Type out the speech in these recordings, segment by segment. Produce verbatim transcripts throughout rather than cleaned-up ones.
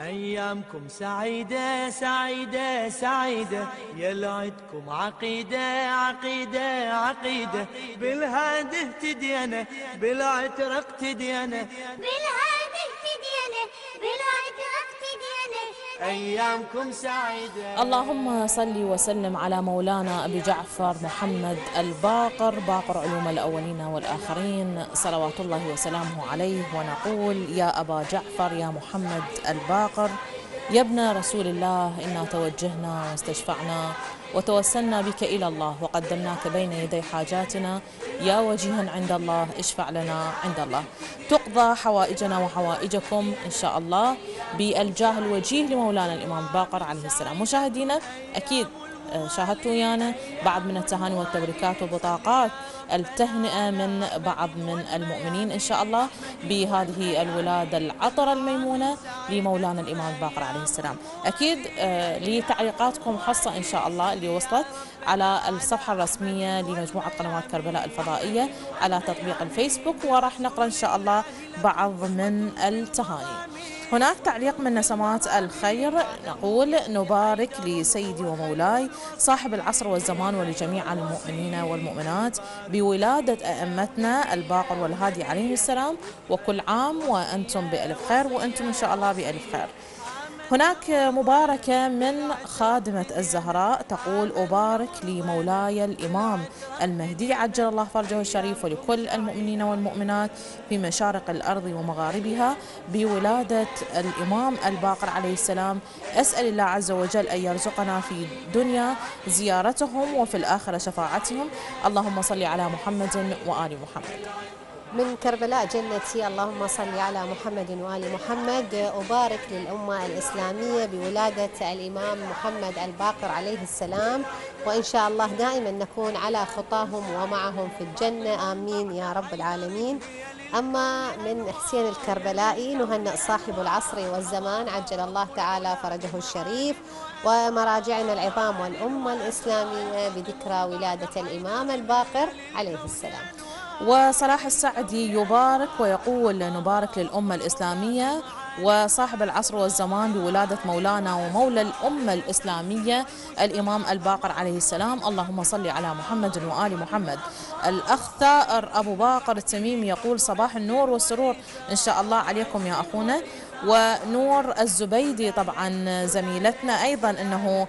أيامكم سعيدة سعيدة سعيدة يلعدكم عقيدة عقيدة عقيدة بالهادي اهتدينا بالعتر اقتدينا بالهادي اهتدينا بالعتر اقتدينا أيامكم سعيدة. اللهم صل وسلم على مولانا أبي جعفر محمد الباقر باقر علوم الأولين والآخرين صلوات الله وسلامه عليه، ونقول يا أبا جعفر يا محمد الباقر يا ابن رسول الله إنا توجهنا واستشفعنا وتوسلنا بك إلى الله وقدمناك بين يدي حاجاتنا يا وجيها عند الله اشفع لنا عند الله. تقضى حوائجنا وحوائجكم إن شاء الله بالجاه الوجيه لمولانا الإمام باقر عليه السلام. مشاهدينا أكيد شاهدتوا ويانا بعض من التهاني والتبريكات وبطاقات التهنئة من بعض من المؤمنين إن شاء الله بهذه الولادة العطرة الميمونة لمولانا الإمام الباقر عليه السلام. أكيد لتعليقاتكم حصة إن شاء الله اللي وصلت على الصفحة الرسمية لمجموعة قنوات كربلاء الفضائية على تطبيق الفيسبوك، وراح نقرأ إن شاء الله بعض من التهاني. هناك تعليق من نسمات الخير نقول نبارك لسيدي ومولاي صاحب العصر والزمان ولجميع المؤمنين والمؤمنات بولادة أئمتنا الباقر والهادي عليهم السلام، وكل عام وأنتم بألف خير وأنتم إن شاء الله بألف خير. هناك مباركة من خادمة الزهراء تقول أبارك لمولاي الإمام المهدي عجل الله فرجه الشريف ولكل المؤمنين والمؤمنات في مشارق الأرض ومغاربها بولادة الإمام الباقر عليه السلام، أسأل الله عز وجل أن يرزقنا في الدنيا زيارتهم وفي الآخرة شفاعتهم، اللهم صل على محمد وآل محمد. من كربلاء جنتي اللهم صل على محمد وآل محمد أبارك للأمة الإسلامية بولادة الإمام محمد الباقر عليه السلام، وإن شاء الله دائما نكون على خطاهم ومعهم في الجنة آمين يا رب العالمين. أما من حسين الكربلائي نهنئ صاحب العصر والزمان عجل الله تعالى فرجه الشريف ومراجعنا العظام والأمة الإسلامية بذكرى ولادة الإمام الباقر عليه السلام. وصلاح السعدي يبارك ويقول نبارك للأمة الإسلامية وصاحب العصر والزمان بولادة مولانا ومولى الأمة الإسلامية الإمام الباقر عليه السلام، اللهم صل على محمد وآل محمد. الأخ ثائر أبو باقر التميمي يقول صباح النور والسرور إن شاء الله عليكم يا أخونا. ونور الزبيدي طبعا زميلتنا أيضا أنه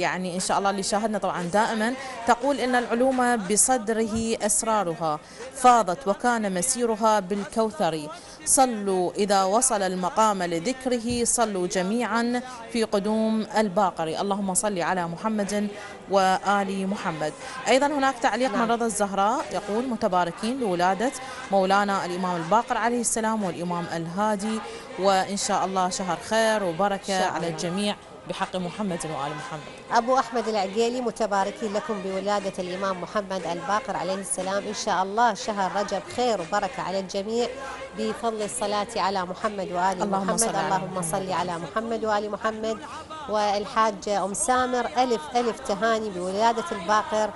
يعني إن شاء الله اللي شاهدنا طبعا دائما تقول إن العلوم بصدره أسرارها فاضت وكان مسيرها بالكوثر، صلوا إذا وصل المقام لذكره صلوا جميعا في قدوم الباقر، اللهم صل على محمد وآل محمد. أيضا هناك تعليق من رضا الزهراء يقول متباركين لولادة مولانا الإمام الباقر عليه السلام والإمام الهادي، وإن شاء الله شهر خير وبركة على الجميع بحق محمد وآل محمد. أبو أحمد العقيلي متباركين لكم بولادة الإمام محمد الباقر عليه السلام، إن شاء الله شهر رجب خير وبركة على الجميع بفضل الصلاة على محمد وآل اللهم محمد صل اللهم صل على محمد وآل محمد. والحاجة أم سامر ألف ألف تهاني بولادة الباقر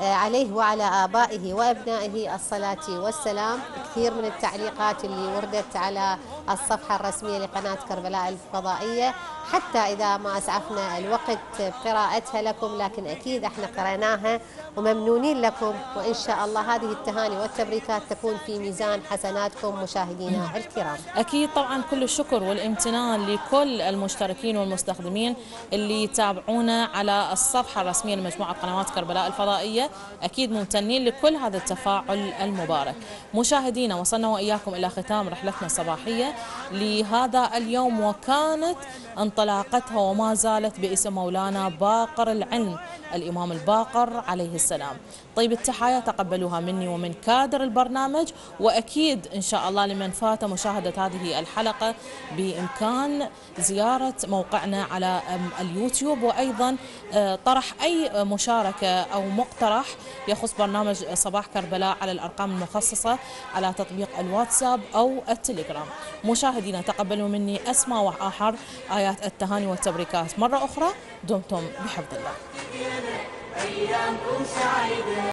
عليه وعلى آبائه وأبنائه الصلاة والسلام. كثير من التعليقات اللي وردت على الصفحة الرسمية لقناة كربلاء الفضائية حتى إذا ما أسعفنا الوقت بقراءتها لكم، لكن أكيد احنا قرأناها وممنونين لكم، وإن شاء الله هذه التهاني والتبريكات تكون في ميزان حسناتكم مشاهدينا الكرام. أكيد طبعا كل الشكر والامتنان لكل المشتركين والمستخدمين اللي تابعونا على الصفحة الرسمية لمجموعة قنوات كربلاء الفضائية، أكيد ممتنين لكل هذا التفاعل المبارك. مشاهدينا وصلنا وإياكم إلى ختام رحلتنا الصباحية لهذا اليوم، وكانت انطلاقتها وما زالت باسم مولانا باقر العلم الإمام الباقر عليه السلام. طيب التحايا تقبلوها مني ومن كادر البرنامج، وأكيد إن شاء الله لمن فات مشاهدة هذه الحلقة بإمكان زيارة موقعنا على اليوتيوب، وأيضا طرح أي مشاركة أو مقترح يخص برنامج صباح كربلاء على الأرقام المخصصة على تطبيق الواتساب أو التليجرام. مشاهدينا تقبلوا مني أسمى وأحر آيات التهاني والتبريكات مرة أخرى، دمتم بحفظ الله.